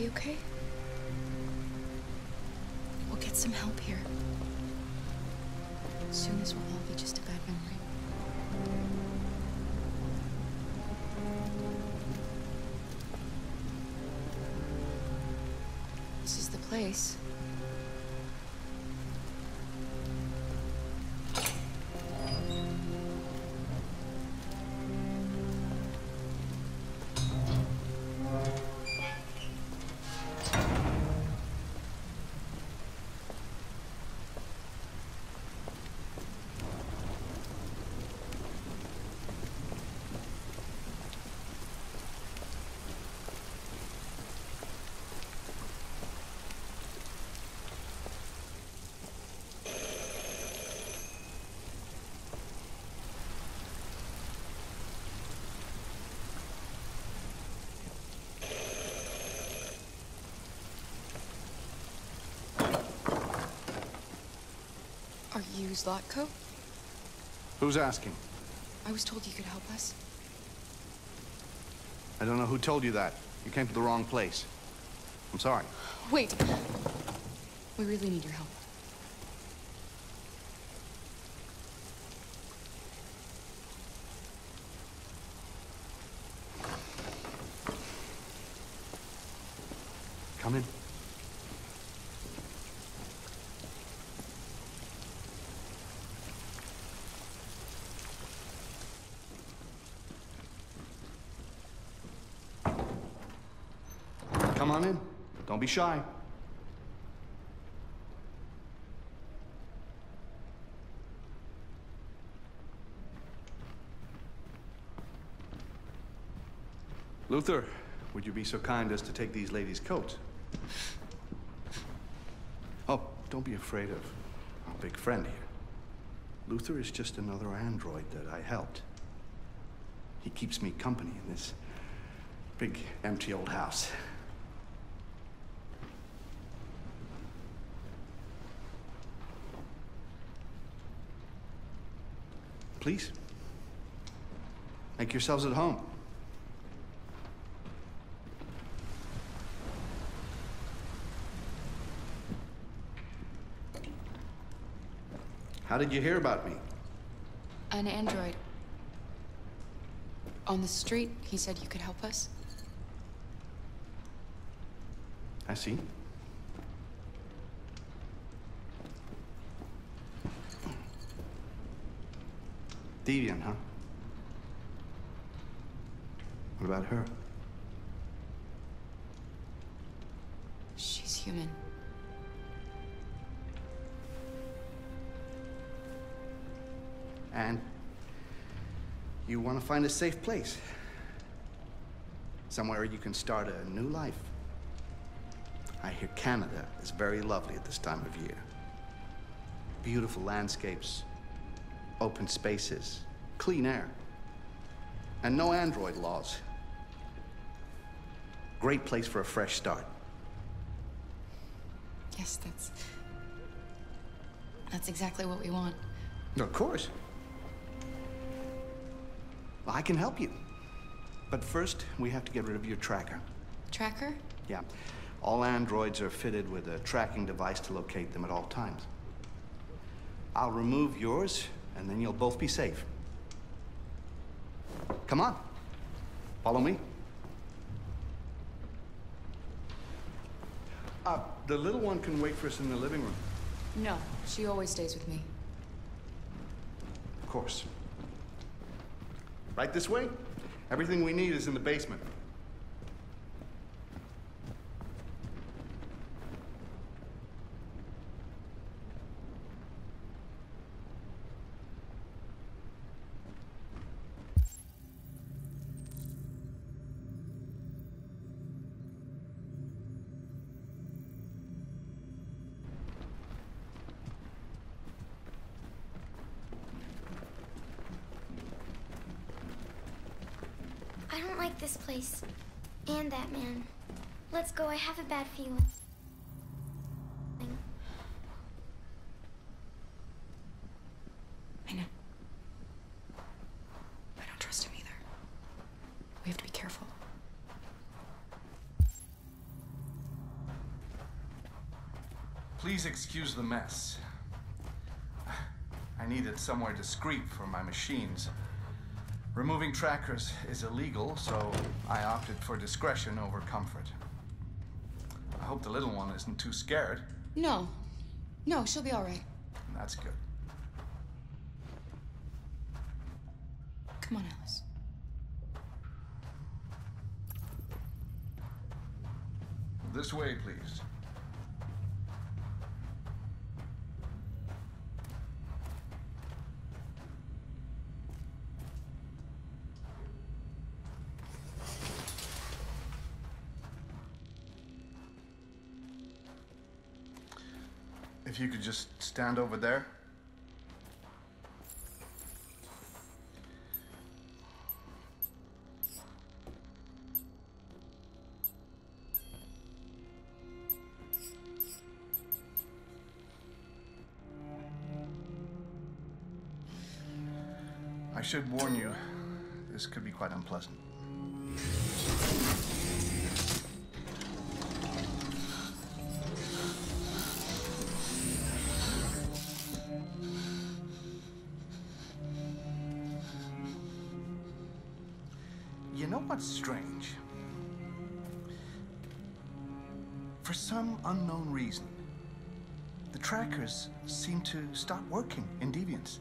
You okay? We'll get some help here. As soon as we'll all be just a bad memory. This is the place. Are you Lotco? Who's asking? I was told you could help us. I don't know who told you that. You came to the wrong place. I'm sorry. Wait. We really need your help. Come in. Come on in. Don't be shy. Luther, would you be so kind as to take these ladies' coats? Oh, don't be afraid of our big friend here. Luther is just another android that I helped. He keeps me company in this big, empty old house. Please, make yourselves at home. How did you hear about me? An android. On the street, he said you could help us. I see. Deviant, huh? What about her? She's human. And you want to find a safe place. Somewhere you can start a new life. I hear Canada is very lovely at this time of year. Beautiful landscapes. Open spaces, clean air, and no android laws. Great place for a fresh start. Yes, that's exactly what we want. Of course. Well, I can help you. But first, we have to get rid of your tracker. Tracker? Yeah. All androids are fitted with a tracking device to locate them at all times. I'll remove yours, and then you'll both be safe. Come on. Follow me. The little one can wait for us in the living room. No, she always stays with me. Of course. Right this way? Everything we need is in the basement. I don't like this place, and that man. Let's go, I have a bad feeling. I know. I don't trust him either. We have to be careful. Please excuse the mess. I needed somewhere discreet for my machines. Removing trackers is illegal, so I opted for discretion over comfort. I hope the little one isn't too scared. No. No, she'll be all right. That's good. Come on, Alice. This way, please. If you could just stand over there. I should warn you, this could be quite unpleasant. What's strange? For some unknown reason, the trackers seem to stop working in Deviants.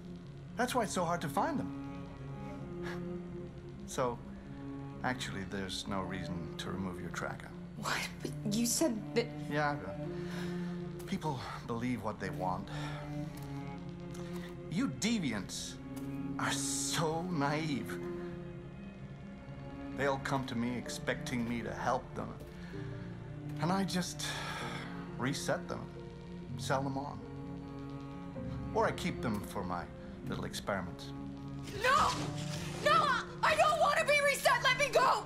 That's why it's so hard to find them. So, actually, there's no reason to remove your tracker. What? But you said that... Yeah, people believe what they want. You Deviants are so naive. They'll come to me expecting me to help them. And I just reset them, sell them on. Or I keep them for my little experiments. No! No! I don't want to be reset! Let me go!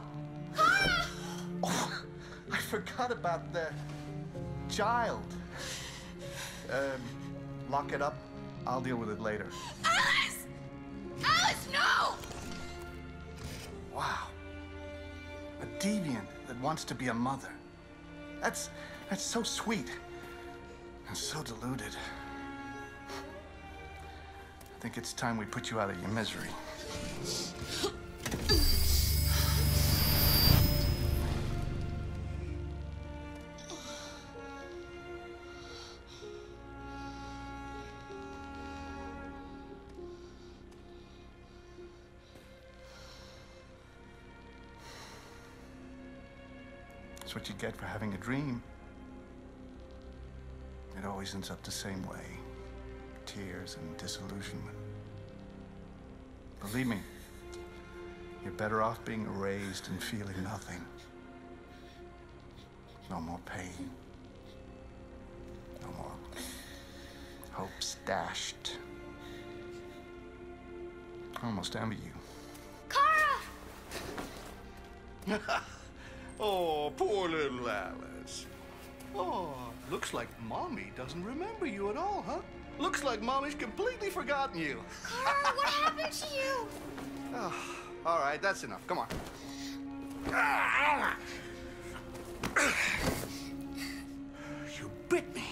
Ah! Oh, I forgot about the child. Lock it up. I'll deal with it later. Alice! Alice, no! Wow. A deviant that wants to be a mother. That's so sweet and so deluded. I think it's time we put you out of your misery. What you get for having a dream. It always ends up the same way. Tears and disillusionment. Believe me, you're better off being erased and feeling nothing. No more pain. No more hopes dashed. I almost envy you. Kara! Oh, poor little Alice. Oh, looks like Mommy doesn't remember you at all, huh? Looks like Mommy's completely forgotten you. Carl, what happened to you? Oh, all right, that's enough. Come on. You bit me.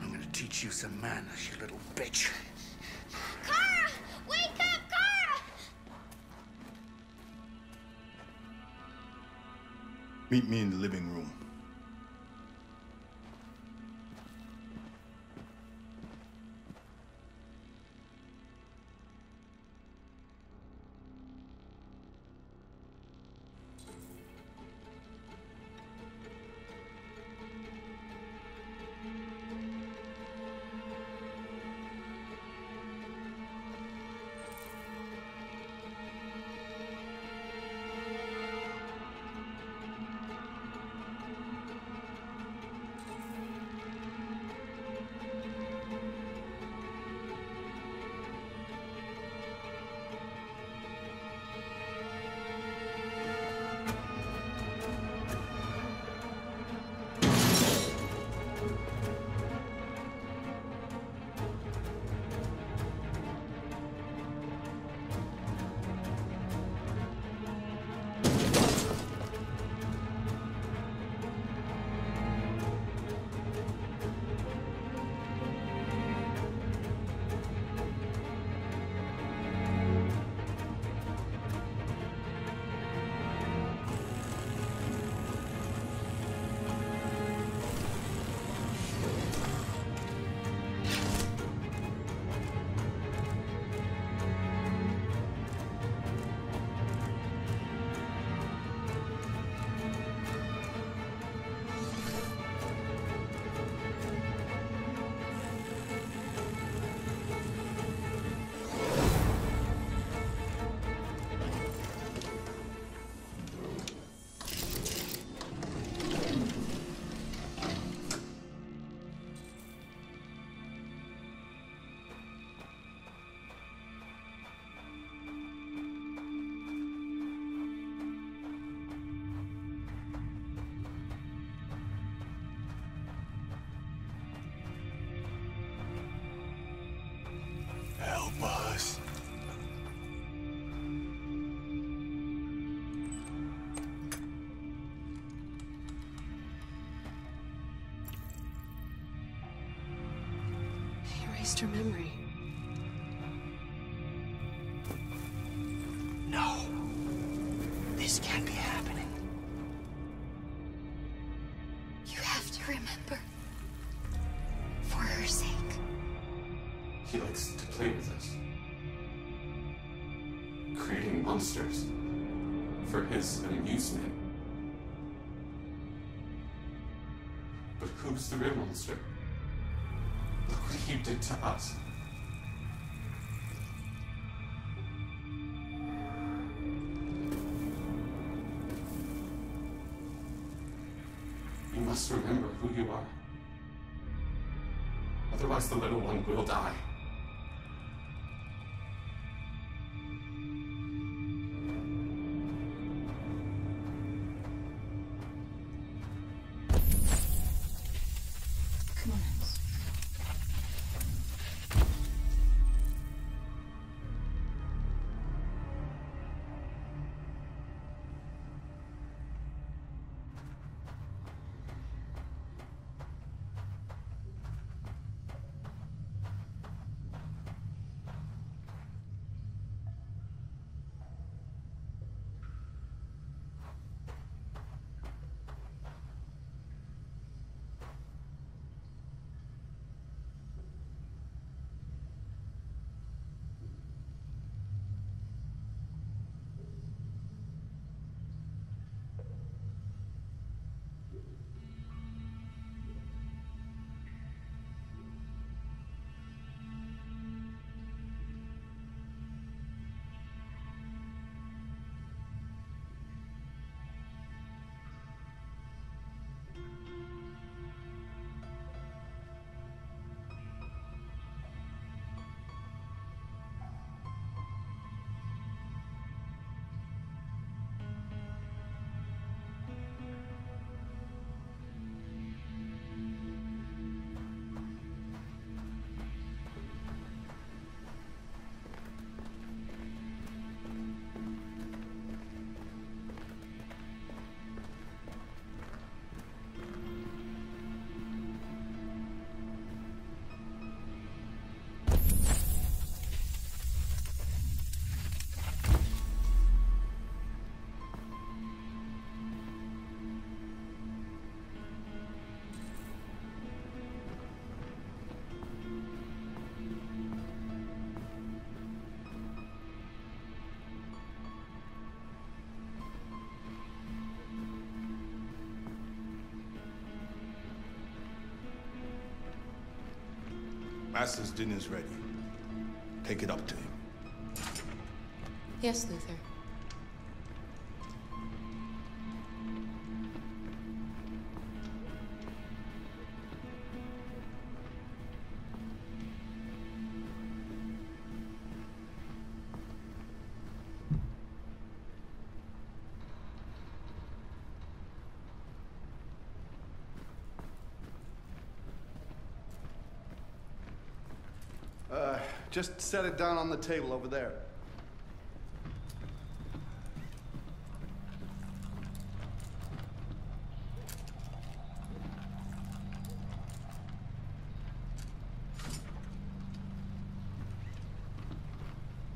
I'm gonna teach you some manners, you little bitch. Carl, wake up! Meet me in the living room. erased her memory. No. This can't be happening. You have to remember. For her sake. He likes to play with us. Creating monsters. For his amusement. But who's the real monster? Look what he did to us. You must remember who you are. Otherwise, the little one will die. Master's dinner's ready. Take it up to him. Yes, Luther. Just set it down on the table over there.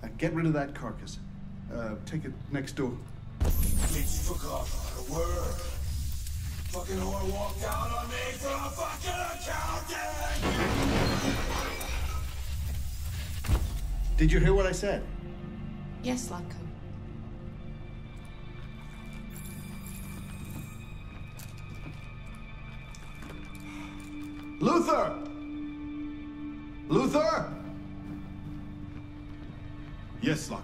Now get rid of that carcass. Take it next door. Bitch took off on a word. Fucking whore walked out on me for a fucking accountant! Did you hear what I said? Yes, Lako. Luther! Luther! Yes, Lako.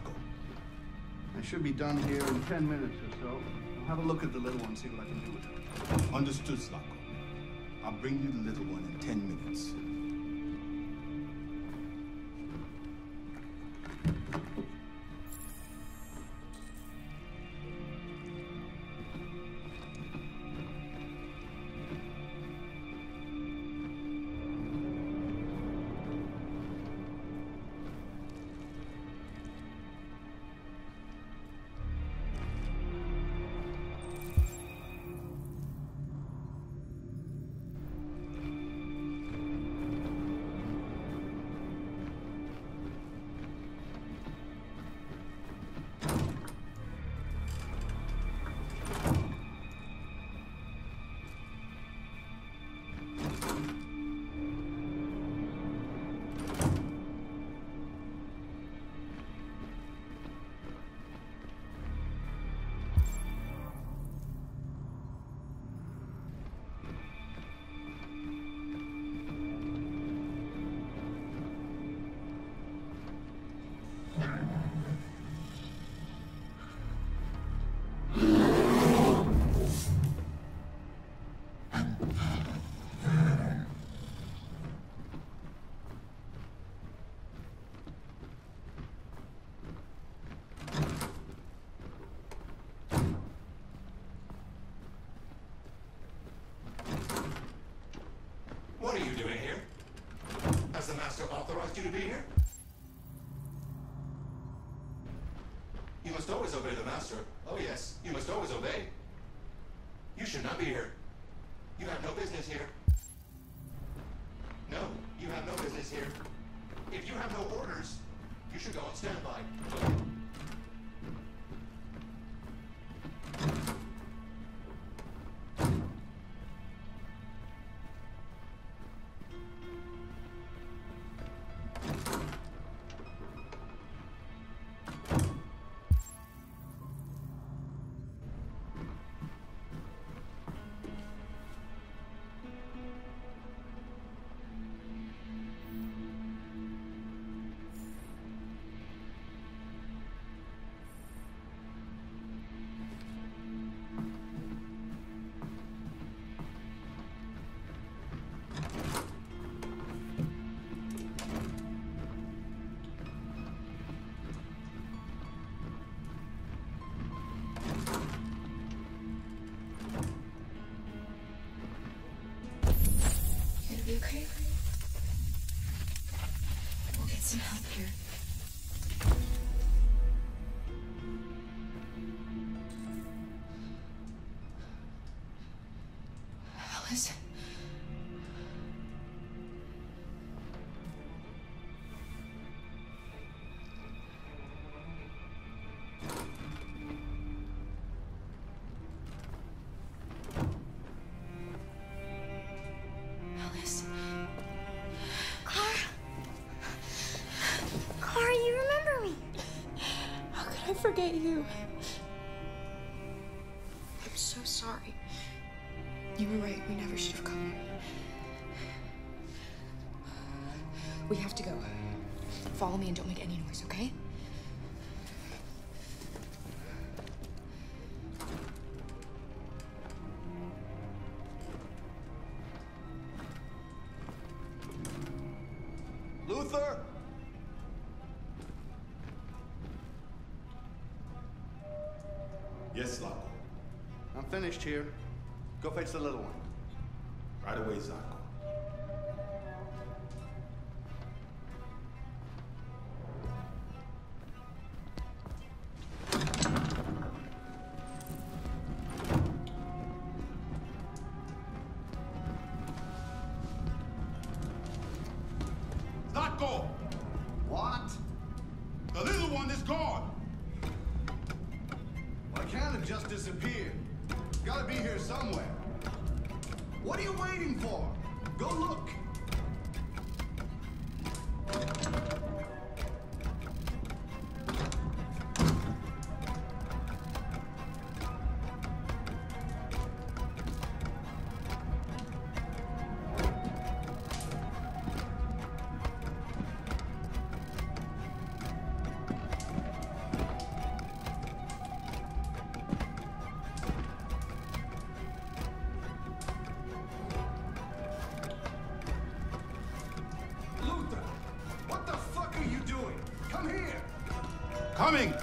I should be done here in 10 minutes or so. I'll have a look at the little one, see what I can do with her. Understood, Lako. I'll bring you the little one in 10 minutes. expect you to be here? You must always obey the master. Oh yes, you must always obey. You should not be here. You have no business here. No, you have no business here. If you have no orders, you should go on standby. Okay. We'll get some help here. Alice? Forget you. I'm so sorry. You were right. We never should have come here. We have to go. Follow me and don't make any noise, okay? Luther! Yes, Lako. I'm finished here. Go fetch the little one. Right away, Zako. Lako! What? The little one is gone! Can't have just disappeared. Gotta be here somewhere. What are you waiting for? Go look. Coming! They're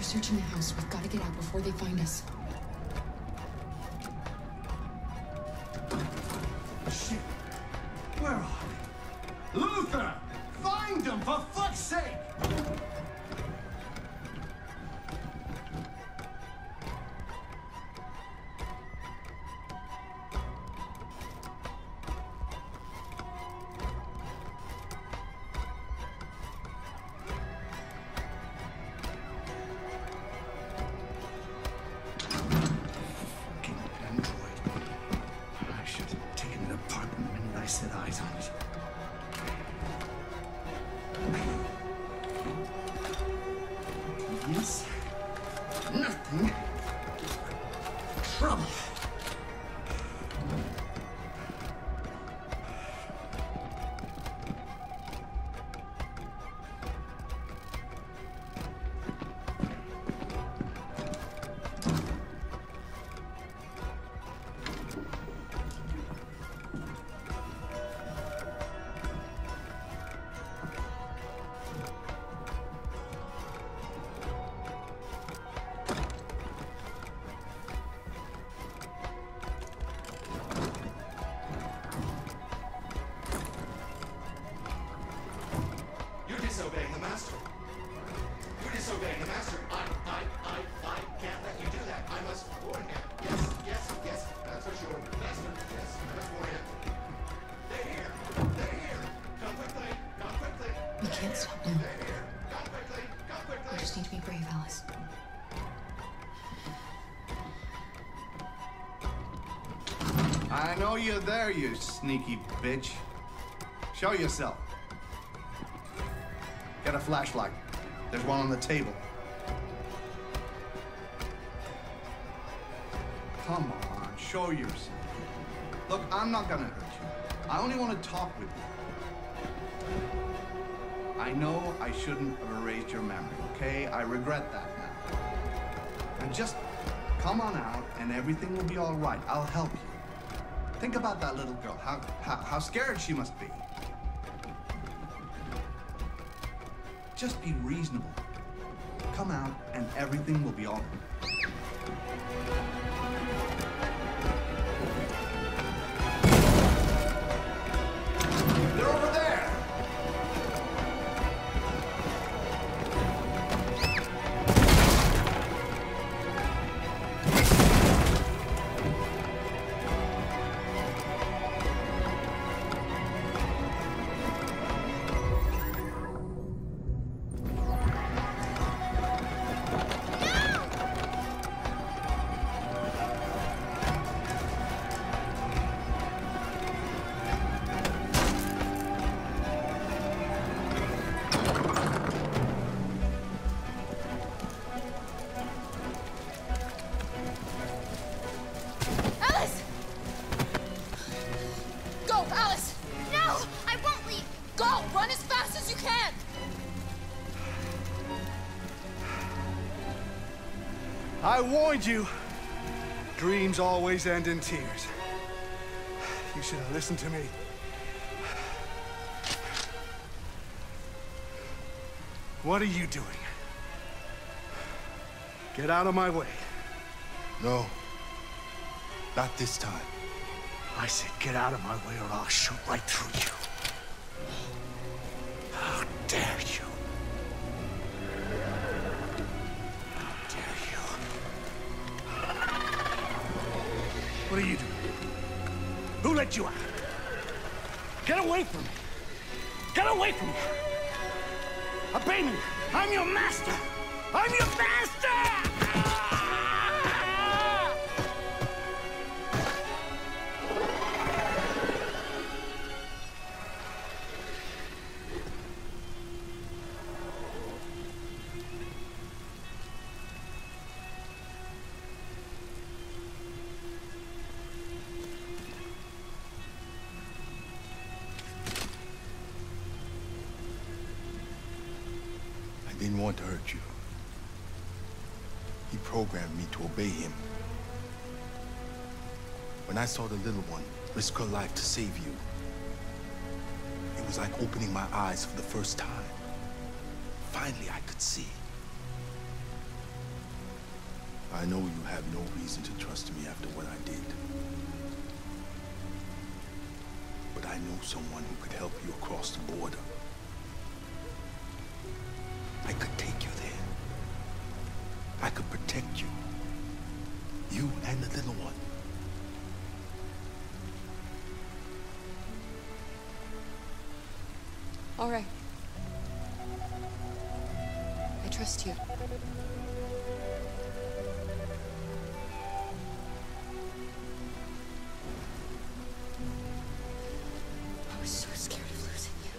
searching the house. We've got to get out before they find us. Shit! Where are they? Luther! Find them, for fuck's sake! Fucking android. I should have taken an apartment the minute I set eyes on it. Thank you. disobeying the master. You're disobeying the master. I can't let you do that. I must warn him. Yes, yes, yes. That's what you want. That's what, yes, I must warn him. They're here. They're here. Come quickly. Come quickly. We can't stop them. They're here. Come quickly. Come quickly. We just need to be brave, Alice. I know you're there, you sneaky bitch. Show yourself. Get a flashlight. There's one on the table. Come on, show yourself. Look, I'm not gonna hurt you. I only want to talk with you. I know I shouldn't have erased your memory, okay? I regret that now. And just come on out and everything will be all right. I'll help you. Think about that little girl, how scared she must be. Just be reasonable. Come out and everything will be all right. They're over there! I warned you. Dreams always end in tears. You should have listened to me. What are you doing? Get out of my way. No. Not this time. I said get out of my way or I'll shoot right through you. How dare you? What are you doing? Who let you out? Get away from me! Get away from me! Obey me! I'm your master! I'm your master! To hurt you. He programmed me to obey him. When I saw the little one risk her life to save you, it was like opening my eyes for the first time. Finally, I could see. I know you have no reason to trust me after what I did. But I know someone who could help you across the border. I could take you there. I could protect you. You and the little one. All right. I trust you. I was so scared of losing you.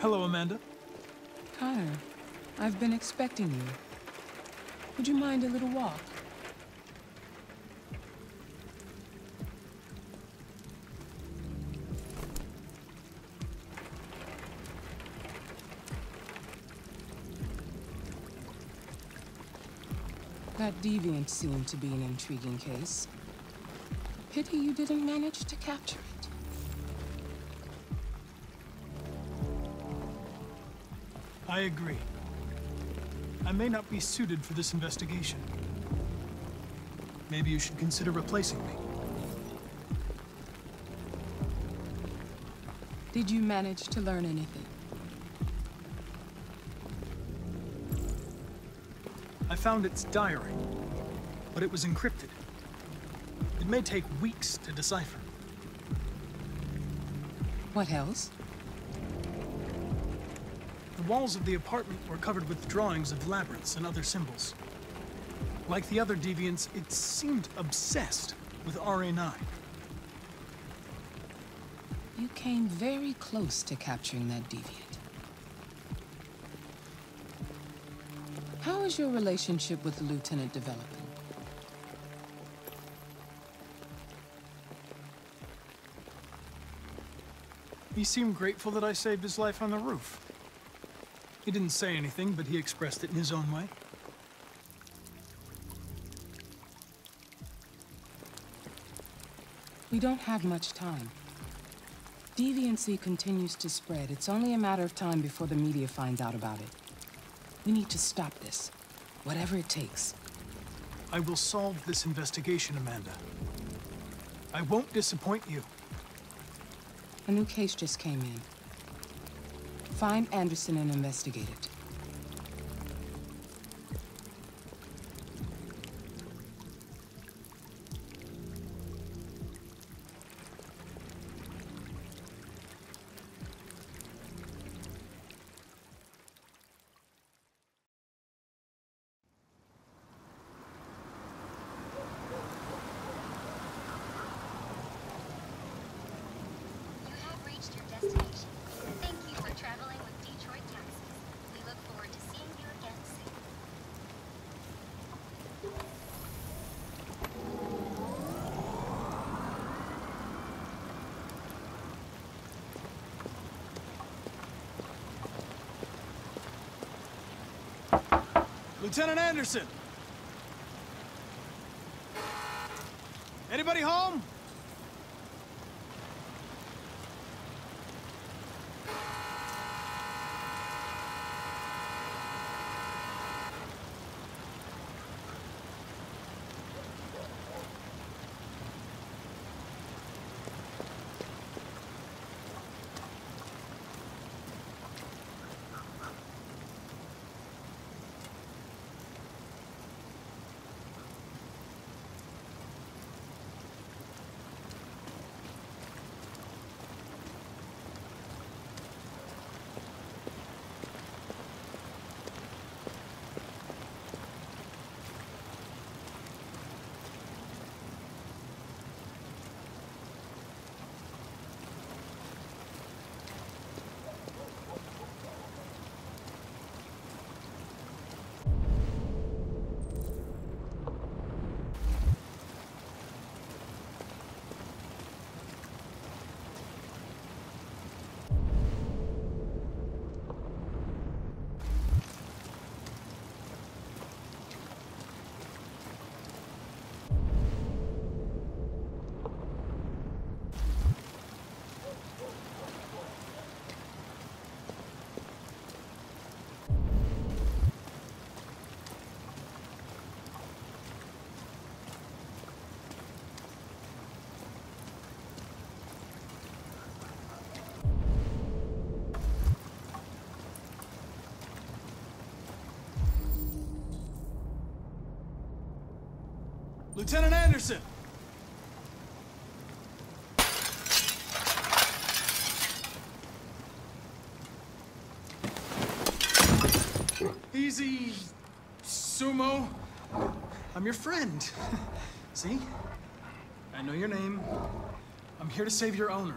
Hello, Amanda. Connor, I've been expecting you. Would you mind a little walk? That deviant seemed to be an intriguing case. Pity you didn't manage to capture it. I agree. I may not be suited for this investigation. Maybe you should consider replacing me. Did you manage to learn anything? I found its diary, but it was encrypted. It may take weeks to decipher. What else? The walls of the apartment were covered with drawings of labyrinths and other symbols. Like the other deviants, it seemed obsessed with R.A.9. You came very close to capturing that deviant. How is your relationship with the lieutenant developing? He seemed grateful that I saved his life on the roof. He didn't say anything, but he expressed it in his own way. We don't have much time. Deviancy continues to spread. It's only a matter of time before the media finds out about it. We need to stop this, whatever it takes. I will solve this investigation, Amanda. I won't disappoint you. A new case just came in. Find Anderson and investigate it. Lieutenant Anderson! Anybody home? Lieutenant Anderson! Easy, Sumo. I'm your friend. See? I know your name. I'm here to save your owner.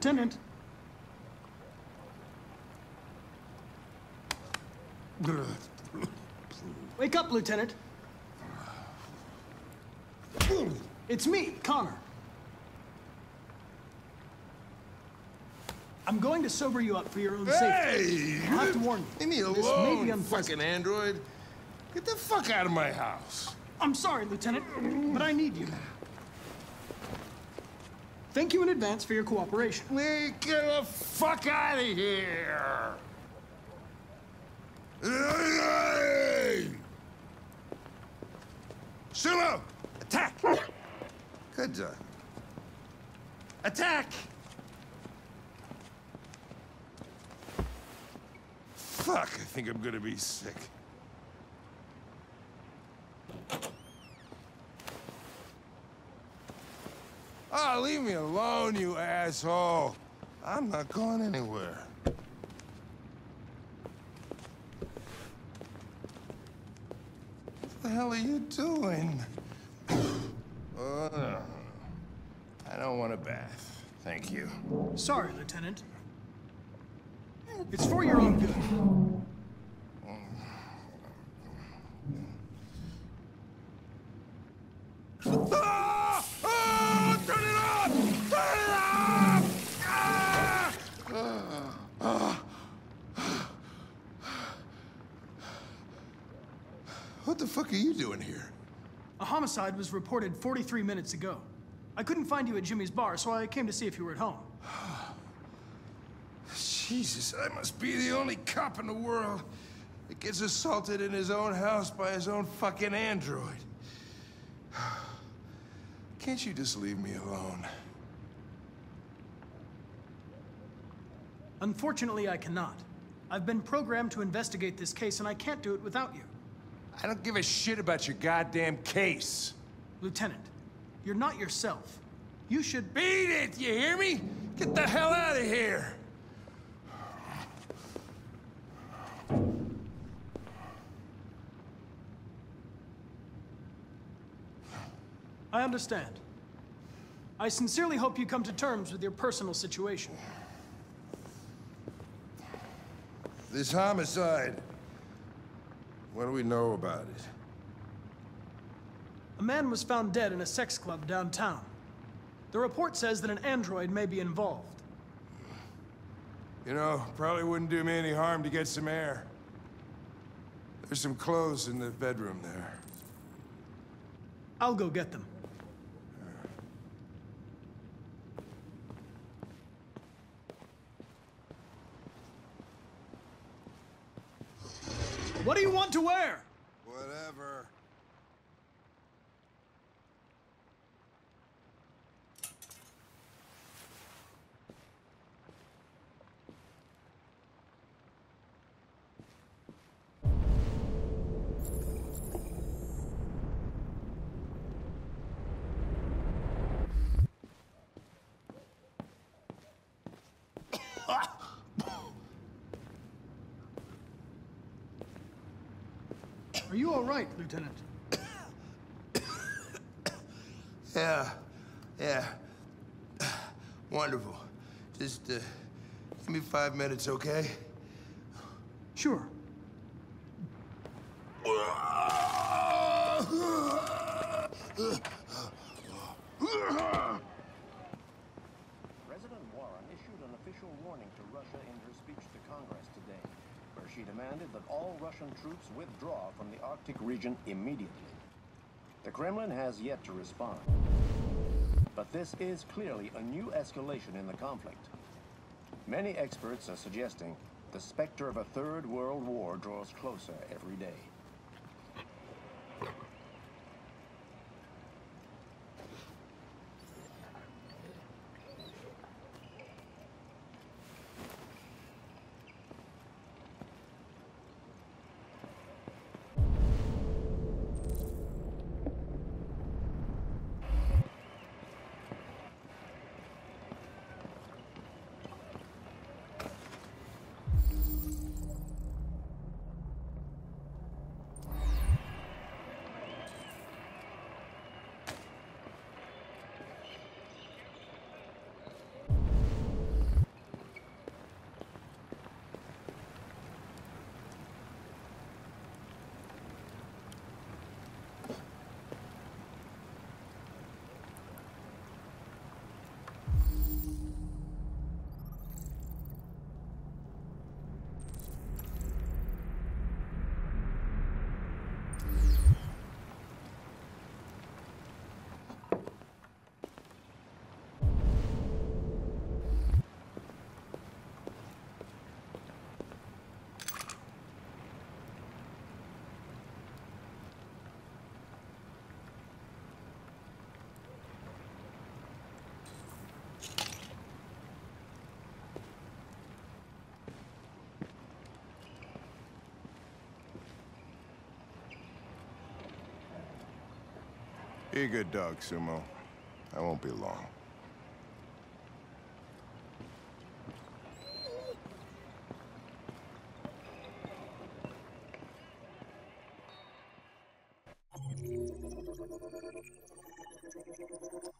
Lieutenant. Wake up, Lieutenant. It's me, Connor. I'm going to sober you up for your own safety. I'll have to warn you. Leave me alone, this may be fucking android. Get the fuck out of my house. I'm sorry, Lieutenant, but I need you. Thank you in advance for your cooperation. We get the fuck out of here. Sumo! Attack! Good job. Attack! Fuck, I think I'm gonna be sick. Oh, leave me alone, you asshole. I'm not going anywhere. What the hell are you doing? Oh, no. I don't want a bath. Thank you. Sorry, Lieutenant. It's for your own good. What the fuck are you doing here? A homicide was reported 43 minutes ago. I couldn't find you at Jimmy's bar, so I came to see if you were at home. Jesus, I must be the only cop in the world that gets assaulted in his own house by his own fucking android. Can't you just leave me alone? Unfortunately, I cannot. I've been programmed to investigate this case, and I can't do it without you. I don't give a shit about your goddamn case. Lieutenant, you're not yourself. You should... Beat it, you hear me? Get the hell out of here! I understand. I sincerely hope you come to terms with your personal situation. This homicide... What do we know about it? A man was found dead in a sex club downtown. The report says that an android may be involved. You know, probably wouldn't do me any harm to get some air. There's some clothes in the bedroom there. I'll go get them. What do you want to wear? Whatever. Are you all right, Lieutenant? Yeah. Wonderful. Just give me 5 minutes, okay? Sure. President Warren issued an official warning to Russia in her speech to Congress today. She demanded that all Russian troops withdraw from the Arctic region immediately. The Kremlin has yet to respond. But this is clearly a new escalation in the conflict. Many experts are suggesting the specter of a third world war draws closer every day. Be a good dog, Sumo. I won't be long.